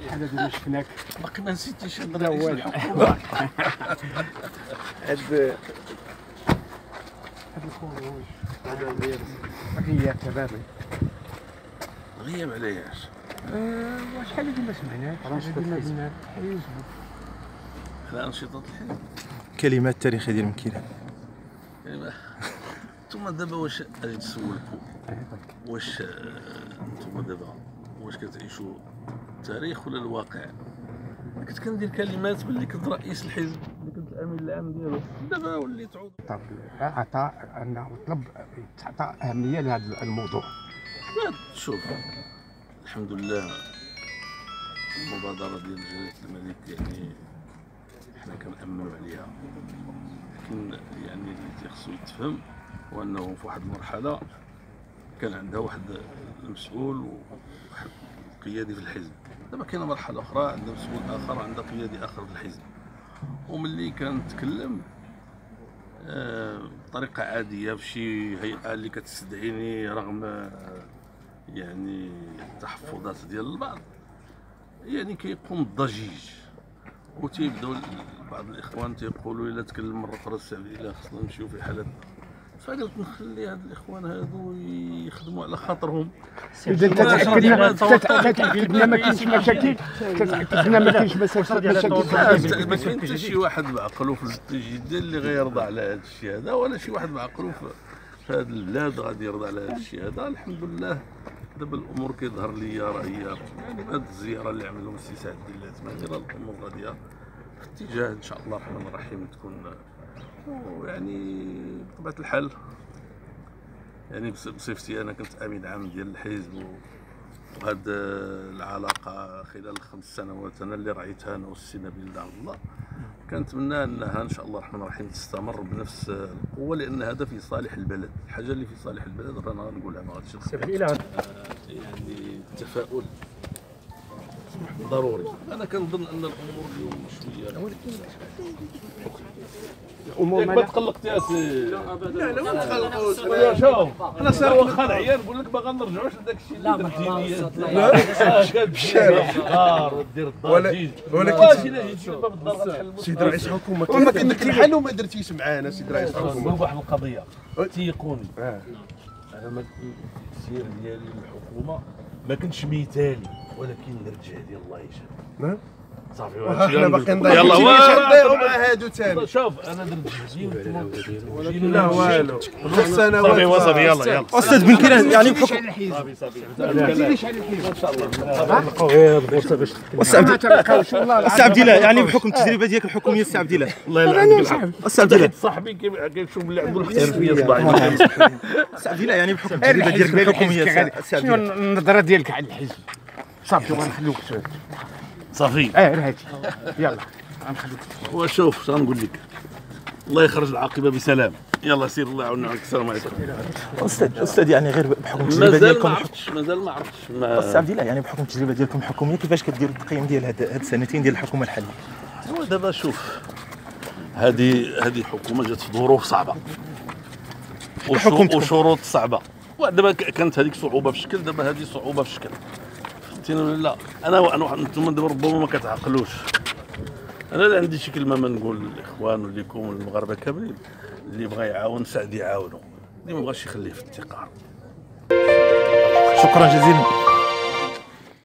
الحدث اللي شفناك باقي ما نسيتيش الرئيس الحكومة. هاد الخروج هذا غياب تماما. غياب علاش؟ شحال هادي ما سمعناش على أنشطة الحزب. كلمات تاريخية ديال بنكيران. انتوما دابا واش غادي نسولكم واش انتوما دابا واش كتعيشوا التاريخ ولا الواقع؟ كنت كندير كلمات ملي كنت رئيس الحزب ملي كنت الامين العام ديالو دابا وليت عضو. طب عطاء انه طلب تعطى اهميه لهذا الموضوع. شوف الحمد لله المبادره ديال جلاله الملك يعني حنا كنأمنوا عليها، لكن يعني اللي خصو يتفهم هو انه في واحد المرحله كان عندها واحد المسؤول وواحد قيادي في الحزب، دابا كاينه مرحله اخرى عندها مسؤول اخر وعندها قيادي اخر في الحزب. وملي كنتكلم بطريقه عاديه في شي هيئه اللي كتستدعيني رغم يعني التحفظات ديال البعض، يعني كيقوم الضجيج وتيبداو بعض الاخوان تيقولوا الا تكلم مره اخرى السعوديه الا خصنا نمشيو في حالات. فقلت نخلي هاد الاخوان هادو يخدموا على خاطرهم. اذا تتاكدنا ما كاينش مشاكل، تتاكدنا ما كاينش مشاكل. ما كاين حتى شي واحد بعقله في الجدال اللي غيرضى على هاد الشيء هذا، ولا شي واحد بعقله في هاد البلاد غادي يرضى على هاد الشيء هذا. الحمد لله دابا الامور كيظهر لي راه هي يعني هاد الزياره اللي عملهم السي سعد الدين الاسماعيلي راه الامور غاديه في اتجاه ان شاء الله الرحمن الرحيم تكون، ويعني بطبيعة الحال يعني بصفتي أنا كنت أمين عام ديال الحزب، وهاد العلاقة خلال ال5 سنوات أنا اللي رعيتها أنا والسي نبيل عبد الله، كنتمنى أنها إن شاء الله الرحمن الرحيم تستمر بنفس القوة، لأن هذا في صالح البلد. الحاجة اللي في صالح البلد راه أنا غنقولها ما غاديش نخبيها. يعني التفاؤل ضروري. أنا كنظن أن الأمور اليوم شوية الأمور ما تقلقتيها سي. لا ما تقلقوش. شوف أنا سير واخا نعيا نقول لك ما غنرجعوش لذاك الشيء اللي درتي لي. لا بالشارع ودير الضجيج. ولكن سيدي رئيس الحكومة ولكن الحل وما درتيش معانا سيدي رئيس الحكومة. واحد القضية تيقوني أنا السير ديالي للحكومة ما كنتش مثالي، ولكن الرجال ديال الله يجعل صافي. وحنا باقي نضيعوا مع هادو ثاني. شوف انا درت جهدي ولكن لا والو. 5 سنوات صافي وصافي. يلا يلا استاذ بنكيران يعني بحكم صافي صافي ان شاء الله نلقاو غير البورصه باش استعبد الله. يعني بحكم التجربه ديالك الحكوميه استعبد الله. الله يلعنك استعبد الله صاحبي كيشوف اللي عنده الاحترافيه صباعي استعبد الله. يعني بحكم التجربه ديالك الحكوميه شنو النظره ديالك على الحزب؟ صافي غنخليوك صافي. غير هادي يلا غنخليك. وشوف غنقول لك الله يخرج العاقبه بسلام. يلا سير الله يعاوننا عليك. السلام عليكم استاذ. يعني غير بحكم التجربه ديالكم مازال ما عرفتش استاذ عبد الله، يعني بحكم التجربه ديالكم الحكوميه كيفاش كديروا التقييم ديال هاد السنتين ديال الحكومه الحاليه؟ هو دابا شوف هذه الحكومه جات في ظروف صعبه وشروط صعبه. ودابا كانت هذيك صعوبه في الشكل، دابا هذه صعوبه في الشكل. لا انا انتم دابا ربما ما كتعقلوش. انا لا عندي شي كلمه ما نقول للاخوان وليكم والمغاربه كاملين. اللي بغى يعاون سعد يعاونه، اللي ما بغاش يخليه في التقار. شكرا جزيلا.